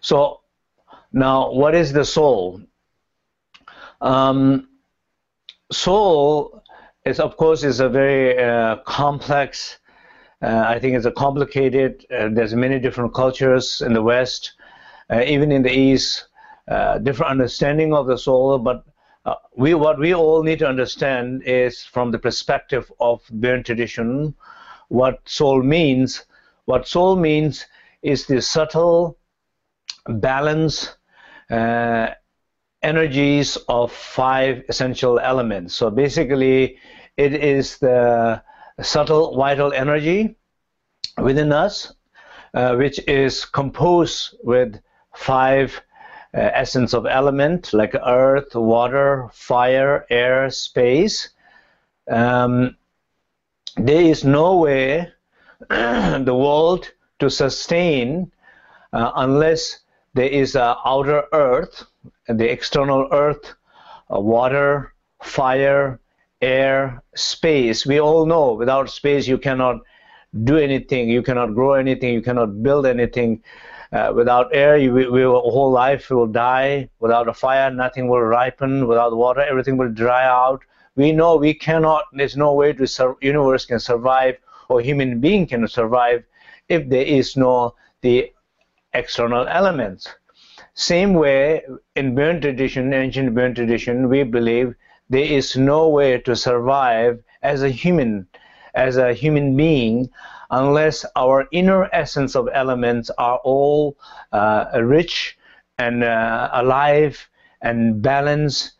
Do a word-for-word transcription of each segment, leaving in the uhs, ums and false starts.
So now, what is the soul? Um, soul is, of course, is a very uh, complex. Uh, I think it's a complicated. Uh, there's many different cultures in the West, uh, even in the East, uh, different understanding of the soul. But uh, we, what we all need to understand is from the perspective of Bön tradition, what soul means. What soul means is the subtle balance uh, energies of five essential elements. So basically, it is the subtle vital energy within us, uh, which is composed with five uh, essence of element, like earth, water, fire, air, space. Um, there is no way the world to sustain uh, unless there is an outer earth, the external earth, uh, water, fire, air, space. We all know without space you cannot do anything, you cannot grow anything, you cannot build anything. Uh, without air, you, we, we will, whole life will die. Without a fire, nothing will ripen. Without water, everything will dry out. We know we cannot, there's no way to sur- universe can survive or human being can survive if there is no the external elements. Same way in Bön tradition, ancient Bön tradition, we believe there is no way to survive as a human, as a human being, unless our inner essence of elements are all uh, rich and uh, alive and balanced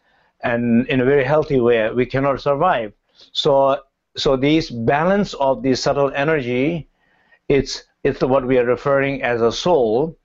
and in a very healthy way. We cannot survive. So, so this balance of the subtle energy, it's it's what we are referring as a soul.